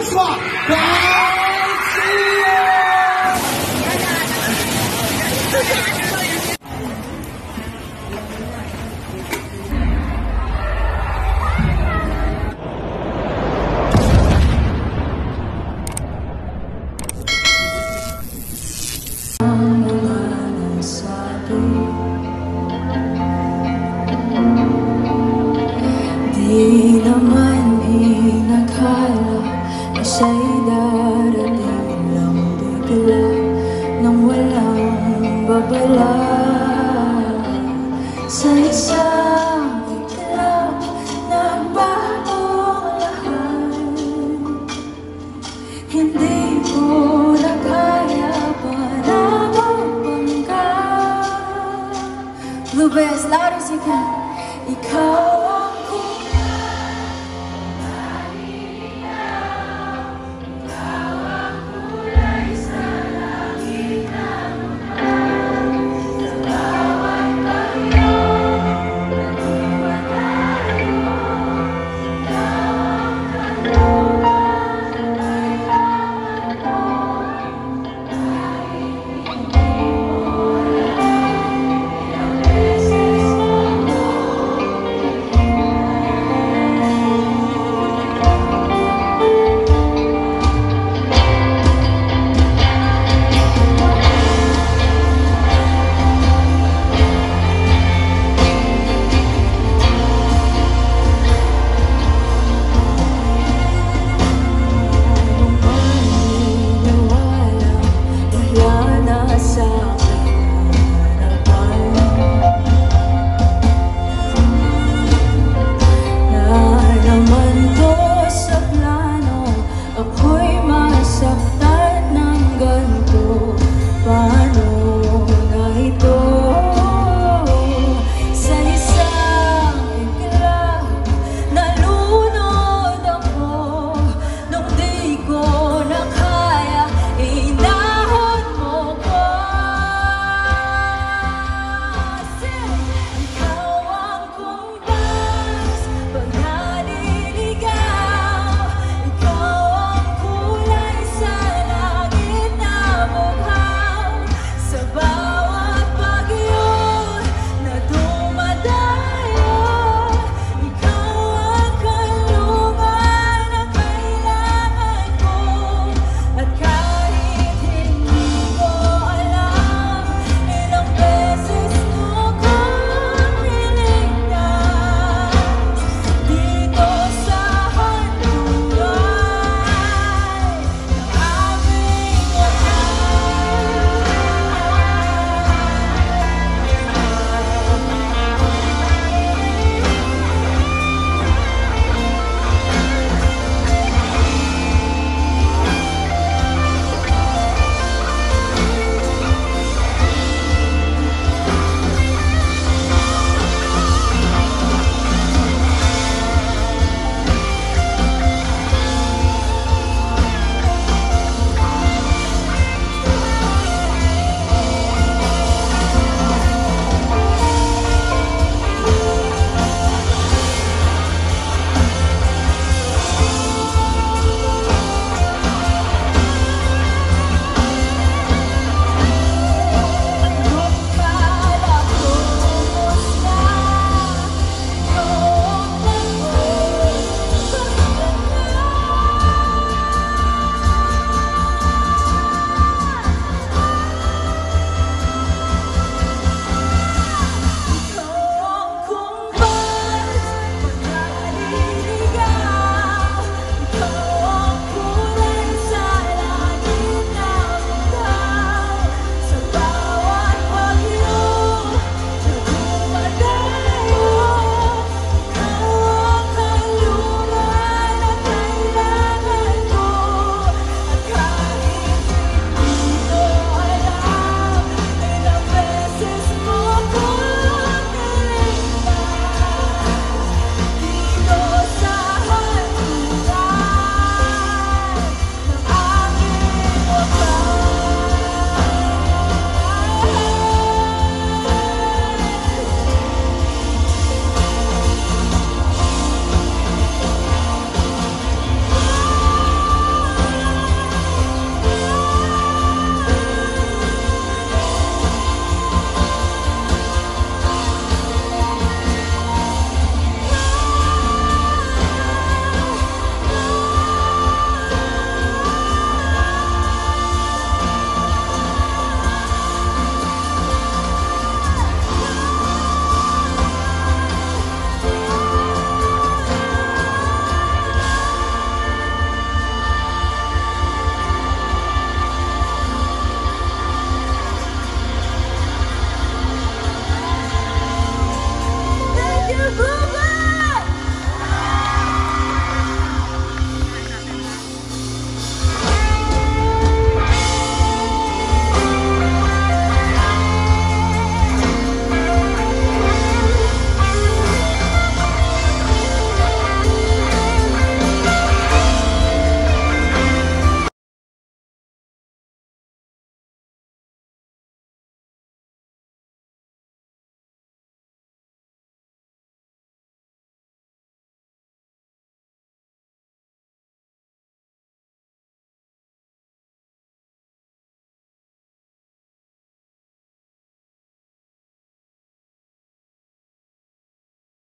first one. That's it. Di naman inakala na siya'y darating.